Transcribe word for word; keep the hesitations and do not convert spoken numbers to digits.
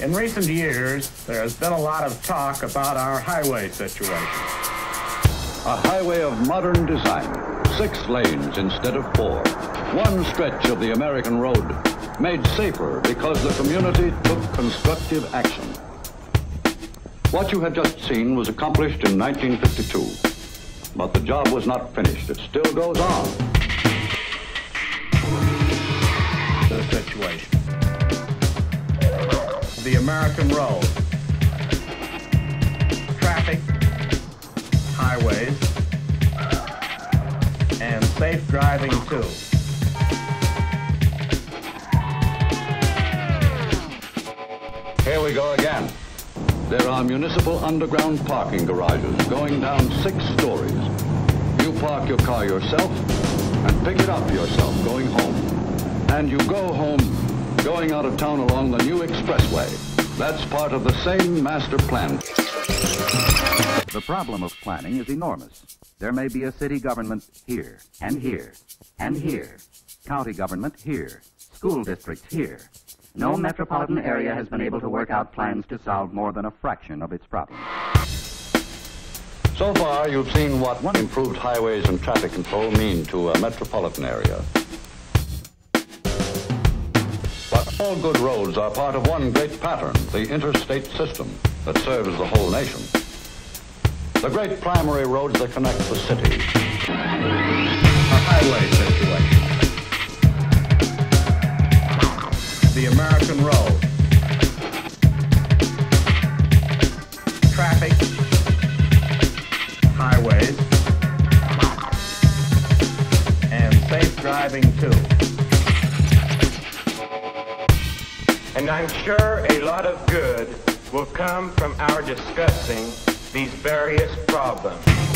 In recent years, there has been a lot of talk about our highway situation. A highway of modern design, six lanes instead of four. One stretch of the American road made safer because the community took constructive action. What you have just seen was accomplished in nineteen fifty-two, but the job was not finished. It still goes on. The situation. The American road, traffic, highways, and safe driving too. Here we go again. There are municipal underground parking garages going down six stories. You park your car yourself and pick it up yourself going home. And you go home going out of town along the new expressway. That's part of the same master plan. The problem of planning is enormous. There may be a city government here, and here, and here. County government here, school districts here. No metropolitan area has been able to work out plans to solve more than a fraction of its problems. So far, you've seen what one improved highways and traffic control mean to a metropolitan area. All good roads are part of one great pattern, the interstate system that serves the whole nation. The great primary roads that connect the city. A highway situation. The American road. Traffic. Highways. And safe driving too. And I'm sure a lot of good will come from our discussing these various problems.